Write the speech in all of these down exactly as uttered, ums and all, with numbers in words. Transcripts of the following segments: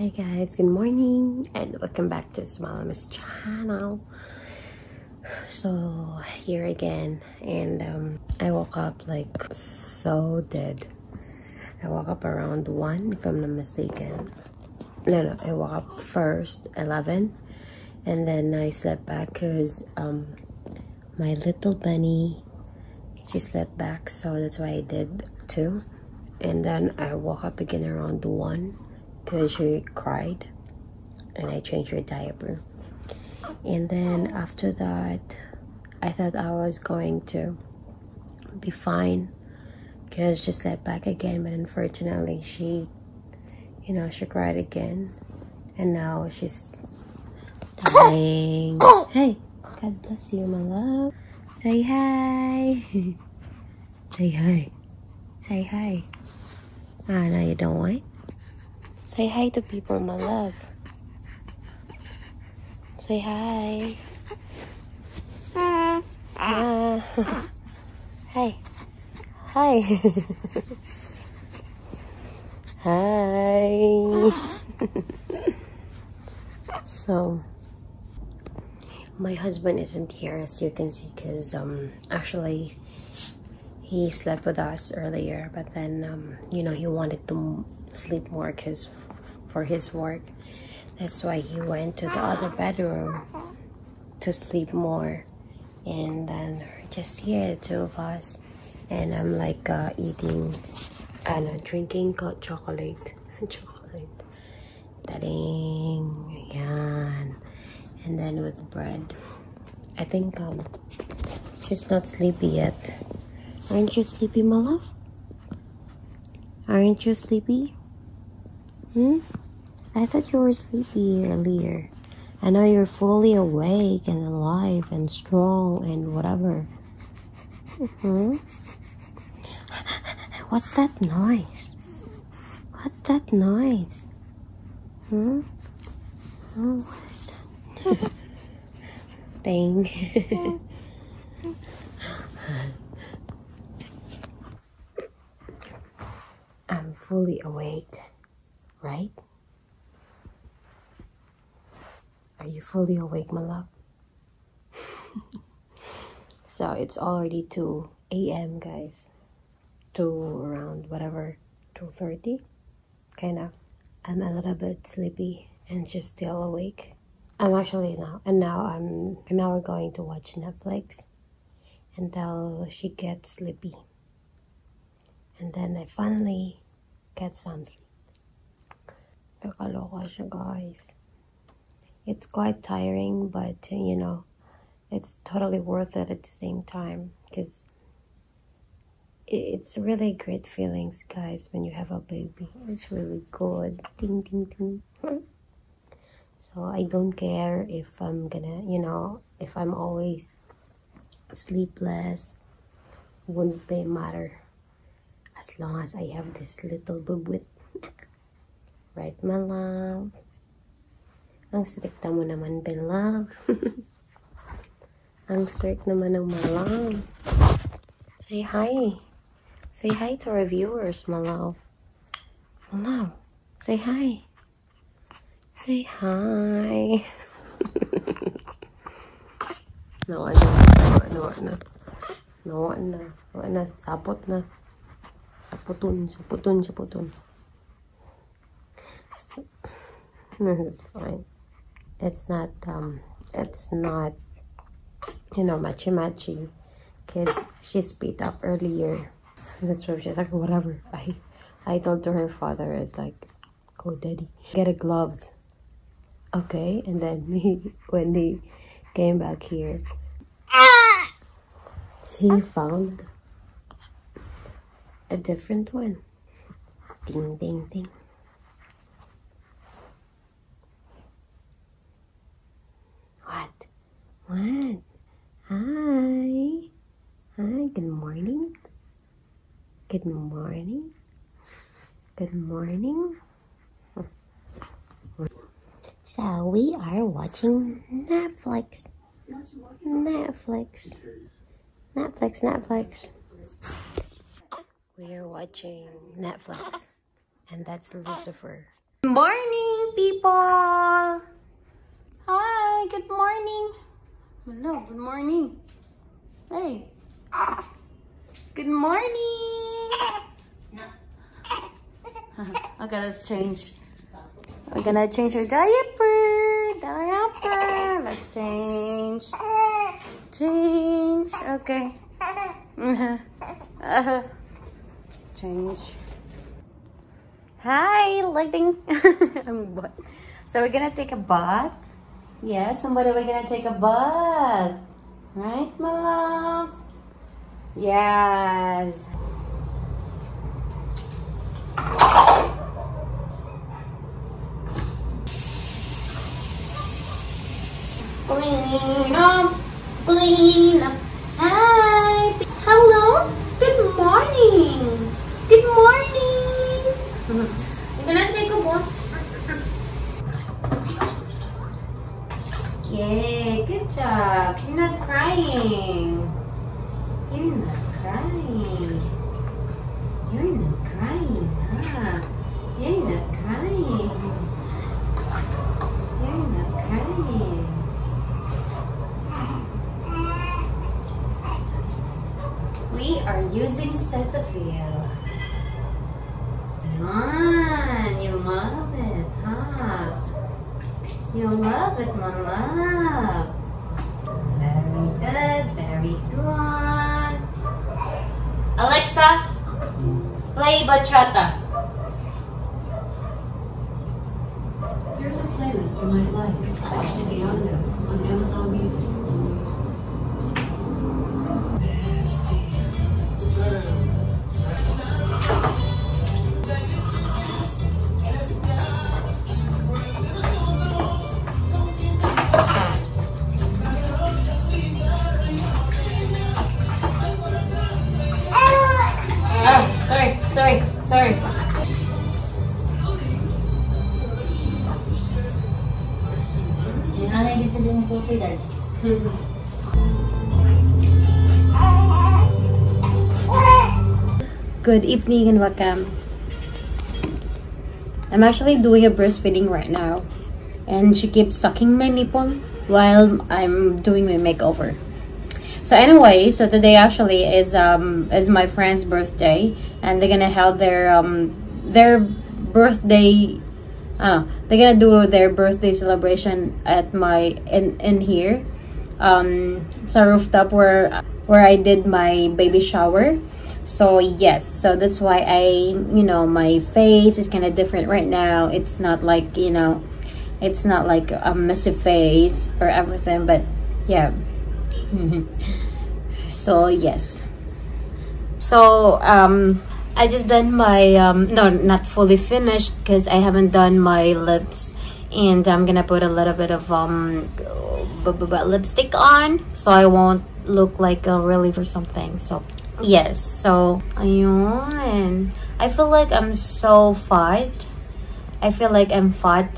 Hi guys, good morning and welcome back to SmileyMe's channel. So here again, and um, I woke up like so dead. I woke up around one if I'm not mistaken. No, no, I woke up first eleven, and then I slept back because um, my little bunny, she slept back, so that's why I did too. And then I woke up again around one. Because she cried and I changed her diaper, and then after that I thought I was going to be fine because she slept back again, but unfortunately she you know she cried again and now she's dying. Hey, God bless you, my love. Say hi. Say hi. Say hi. Ah, no, you don't want. Say hi to people, my love. Say hi. Ah. Hi. Hi. Hi. So, my husband isn't here, as you can see, because um, actually he slept with us earlier, but then um, you know he wanted to sleep more because for his work. That's why he went to the other bedroom to sleep more, and then just here, the two of us, and I'm like uh, eating and uh, drinking chocolate chocolate da-ding, yeah. And then with bread. I think um, she's not sleepy yet. Aren't you sleepy, my love? Aren't you sleepy? Hmm? I thought you were sleepy earlier. I know you're fully awake and alive and strong and whatever. Mm-hmm. What's that noise? What's that noise? Hmm? Oh, what is that? Dang. I'm fully awake. Right? Are you fully awake, my love? So it's already two A M guys. two around whatever, two thirty. Kind of. I'm a little bit sleepy and she's still awake. I'm actually now. And now I'm now we're going to watch Netflix until she gets sleepy. And then I finally get some sleep. Guys, it's quite tiring, but you know it's totally worth it at the same time, because it's really great feelings guys when you have a baby. It's really good. Ding ding ding. So I don't care if I'm gonna you know if I'm always sleepless, wouldn't be matter as long as I have this little bubwit. Right, my love? Ang strict mo naman, Ben Love. Ang strict naman ng my love. Say hi. Say hi to our viewers, my love. My love, say hi. Say hi. No, ano, ano, ano. No, ano, ano. Sapot na. Saputun, saputun, saputun. It's fine. It's not um it's not you know matchy matchy, because she sped up earlier. That's why she's like whatever. I I told to her father, it's like, go daddy, get a gloves. Okay, and then he, when he came back here, he found a different one. Ding ding ding. What? Hi. Hi, good morning. Good morning. Good morning. So we are watching Netflix. Netflix. Netflix, Netflix. We are watching Netflix. And that's Lucifer. Morning, people! Hi, good morning. Hello, good morning. Hey. Good morning. Okay, let's change. We're gonna change our diaper. Diaper. Let's change. Change. Okay. Uh-huh. Uh-huh. Change. Hi, lighting. I'm butt. So we're gonna take a bath. Yeah, somebody, we're gonna take a bath, right, my love? Yes. Clean up, clean up. Hi. Hello. Good morning. Good morning. I'm gonna take a walk. Yay, good job. You're not crying. You're not crying. You're not crying, huh? You're not crying. You're not crying. We are using Cetaphil. Man, you love it, huh? You love it, my love. Very good, very good. Alexa, play Bachata. Here's a playlist you might like. It's the audio on Amazon Music. Good evening and welcome. I'm actually doing a breastfeeding right now, and she keeps sucking my nipple while I'm doing my makeover. So anyway, so today actually is um is my friend's birthday, and they're gonna have their um their birthday. Uh, they're gonna do their birthday celebration at my in in here, um, it's a rooftop where where I did my baby shower. So yes, so that's why I you know my face is kind of different right now. It's not like you know, it's not like a messy face or everything, but yeah. So yes. So um. I just done my, um, no, not fully finished because I haven't done my lips, and I'm gonna put a little bit of um, b -b -b lipstick on so I won't look like a relief or something. So yes, so ayun. I feel like I'm so fat. I feel like I'm fat,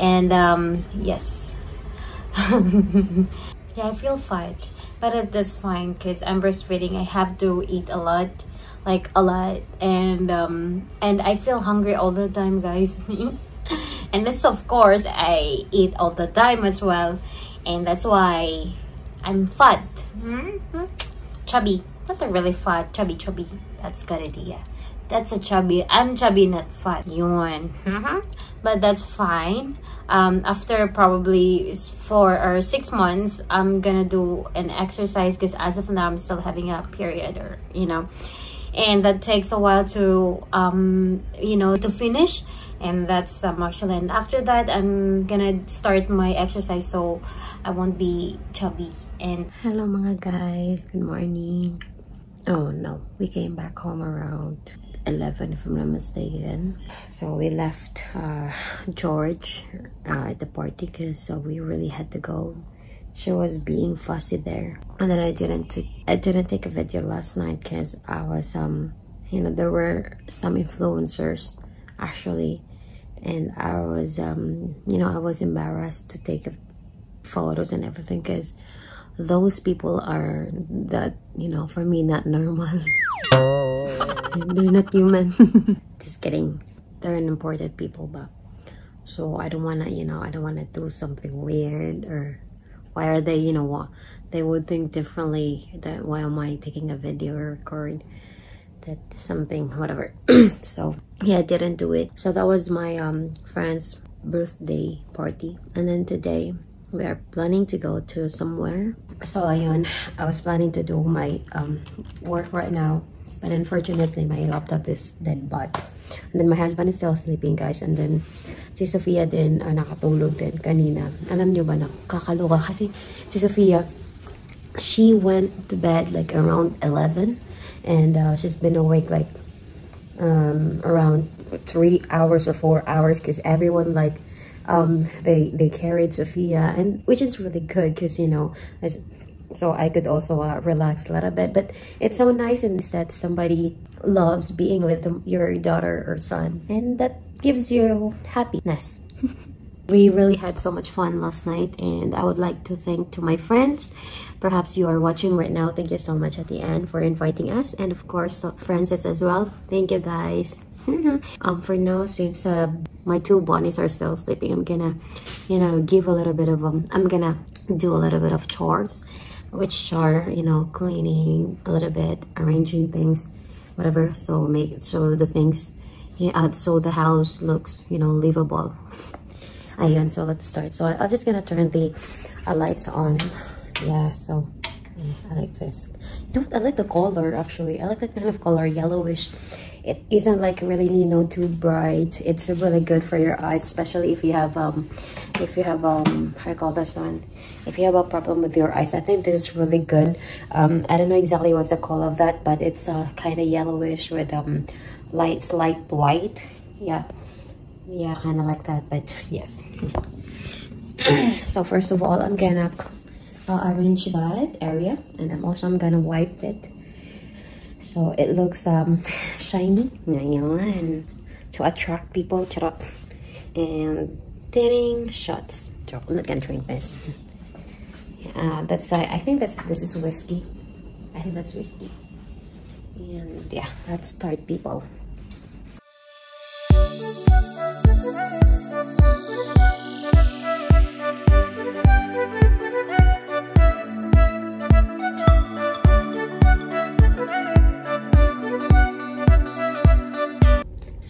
and um, yes. Yeah, I feel fat, but that's fine because I'm breastfeeding. I have to eat a lot. Like a lot, and um and I feel hungry all the time, guys. And this, of course, I eat all the time as well, and that's why I'm fat. Mm-hmm. Chubby, not really fat, chubby chubby. That's a good idea. That's a chubby. I'm chubby, not fat. Yun. Mm-hmm. But that's fine. Um, after probably four or six months, I'm gonna do an exercise because as of now I'm still having a period, or you know. And that takes a while to, um, you know, to finish. And that's um, actually, and after that, I'm gonna start my exercise so I won't be chubby. And hello, mga guys. Good morning. Oh, no. We came back home around eleven, if I'm not mistaken. So we left uh, George uh, at the party because uh, we really had to go. She was being fussy there, and then I didn't take I didn't take a video last night because I was um you know there were some influencers actually, and I was um you know I was embarrassed to take photos and everything because those people are that you know for me not normal. They're not human. Just kidding. they're an important people ba. So I don't wanna, you know, I don't wanna do something weird, or why are they, you know, what they would think differently that why am I taking a video or record that something, whatever. So yeah, I didn't do it. So that was my um friend's birthday party, and then today we are planning to go to somewhere. So ayun, I was planning to do my um work right now, but unfortunately my laptop is dead bot, and then my husband is still sleeping, guys, and then si Sofia din uh, nakatulog din kanina. Alam niyo ba, nakakaloka kasi si Sofia, she went to bed like around eleven, and uh, she's been awake like um around three hours or four hours, because everyone like um they they carried Sophia, and which is really good because, you know, so I could also uh, relax a little bit. But it's so nice and that somebody loves being with your daughter or son, and that gives you happiness. We really had so much fun last night, and I would like to thank to my friends. Perhaps you are watching right now. Thank you so much at the end for inviting us, and of course so Francis as well. Thank you, guys. Um, for now, since uh, my two bunnies are still sleeping, I'm gonna, you know, give a little bit of um, I'm gonna do a little bit of chores, which are, you know, cleaning a little bit, arranging things, whatever. So make it so the things, yeah, so the house looks, you know, livable. Ayun, so let's start. So I, I'm just gonna turn the uh, lights on. Yeah, so I like this. You know what? I like the color actually. I like that kind of color, yellowish. It isn't like really, you know, too bright. It's really good for your eyes, especially if you have um, if you have um, how do you call this one? If you have a problem with your eyes, I think this is really good. Um, I don't know exactly what's the color of that, but it's uh, kind of yellowish with um, light, slight white. Yeah, yeah, kind of like that. But yes. So first of all, I'm gonna uh, arrange that area, and I'm also I'm gonna wipe it. So it looks um shiny and to attract people. And thinning shots. I'm not gonna drink this. Uh, that's I. I think that's this is whiskey. I think that's whiskey. And yeah, let's start, people.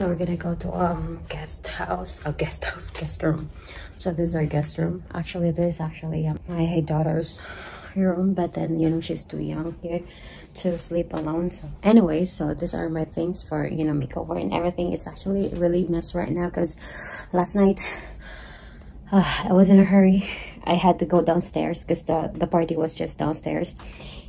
So we're gonna go to um guest house, a oh, guest house, guest room. So this is our guest room. Actually, this is actually um, my daughter's room, but then, you know, she's too young here to sleep alone. So anyway, so these are my things for, you know, makeover and everything. It's actually really messed right now because last night uh, I was in a hurry. I had to go downstairs because the, the party was just downstairs,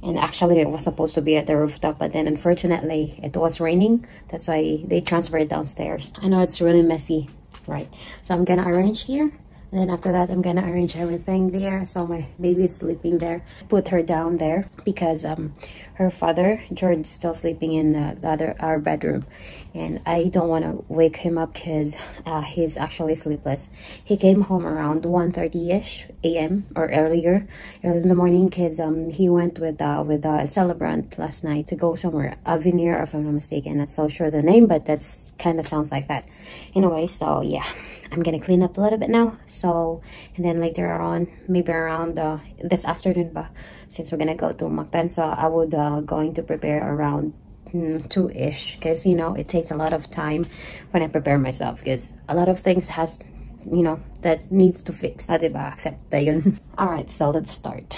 and actually it was supposed to be at the rooftop, but then unfortunately it was raining. That's why they transferred downstairs. I know it's really messy, right? So I'm gonna arrange here, and then after that I'm gonna arrange everything there. So my baby is sleeping there. Put her down there because um her father George is still sleeping in uh, the other our bedroom, and I don't want to wake him up because uh, he's actually sleepless. He came home around one thirty ish a m or earlier, early in the morning, because um he went with uh with a celebrant last night to go somewhere, Avenir if I'm not mistaken. I'm not so sure the name, but that's kind of sounds like that. Anyway, so yeah, I'm gonna clean up a little bit now. So, and then later on, maybe around uh, this afternoon ba, since we're gonna go to Makpensa, I would uh, going to prepare around mm, two-ish, because, you know, it takes a lot of time when I prepare myself, because a lot of things has, you know, that needs to fix. Diba? Except that yun. Alright, so let's start.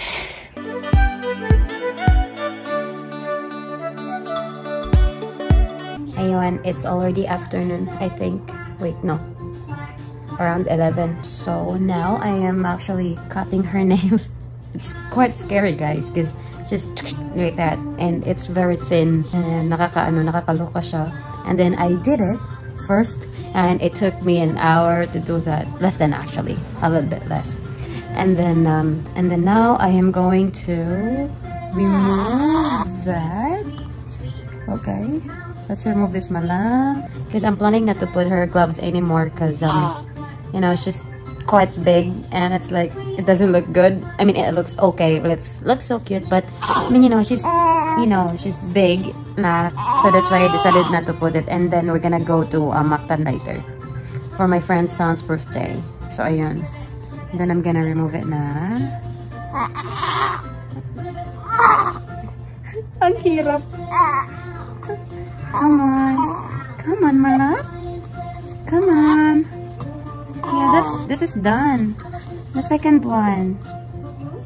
Ayun, it's already afternoon, I think. Wait, no. Around eleven. So now I am actually cutting her nails. It's quite scary, guys, because just like that, and it's very thin and nakakaano, nakakaloka siya. And then I did it first, and it took me an hour to do that, less than actually, a little bit less. And then um and then now I am going to remove that. Okay, let's remove this mala, because I'm planning not to put her gloves anymore because um you know, she's quite big, and it's like it doesn't look good. I mean, it looks okay, but it looks so cute. But I mean, you know, she's, you know, she's big na, so that's why I decided not to put it. And then we're gonna go to uh, Mactan later for my friend's son's birthday. So ayun. And then I'm gonna remove it na. Ang hirap. Come on, come on, my love. Come on. Yeah, that's this is done. The second one.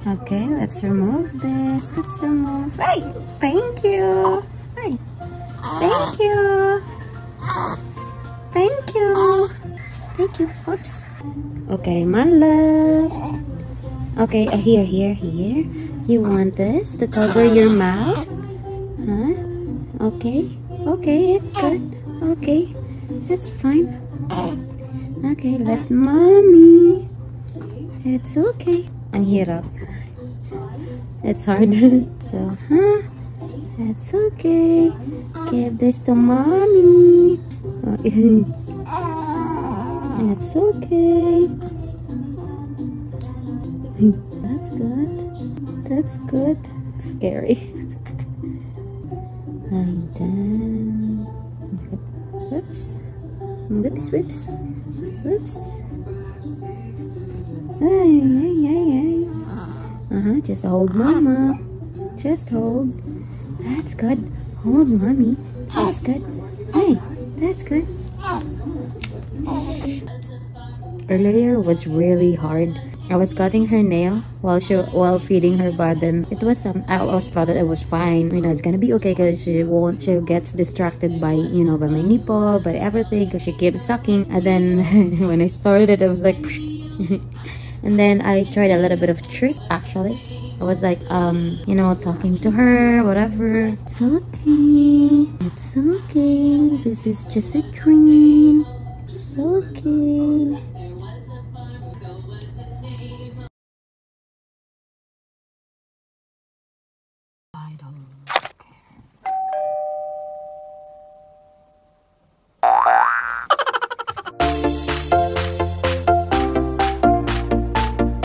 Okay, let's remove this. Let's remove. Hey, thank you. Hey, thank you. Thank you. Thank you. Oops. Okay, my love. Okay, uh, here, here, here. You want this to cover your mouth? Huh? Okay. Okay, it's good. Okay, it's fine. Okay, let mommy. It's okay. Ang hirap. It's hard. So, huh? It's okay. Give this to mommy. It's okay. That's good. That's good. Scary. And then, whoops, whoops, whoops, whoops. Hey, hey, hey, hey. Uh huh. Just hold mama. Just hold. That's good. Hold mommy. That's good. Hey, that's good. Earlier was really hard. I was cutting her nail while she while feeding her button. It was some. I always thought that it was fine. You know, it's gonna be okay because she won't. She gets distracted by you know by my nipple, by everything, because she keeps sucking. And then when I started it, I was like, and then I tried a little bit of trick actually. I was like, um, you know, talking to her, whatever. It's okay. It's okay. This is just a dream.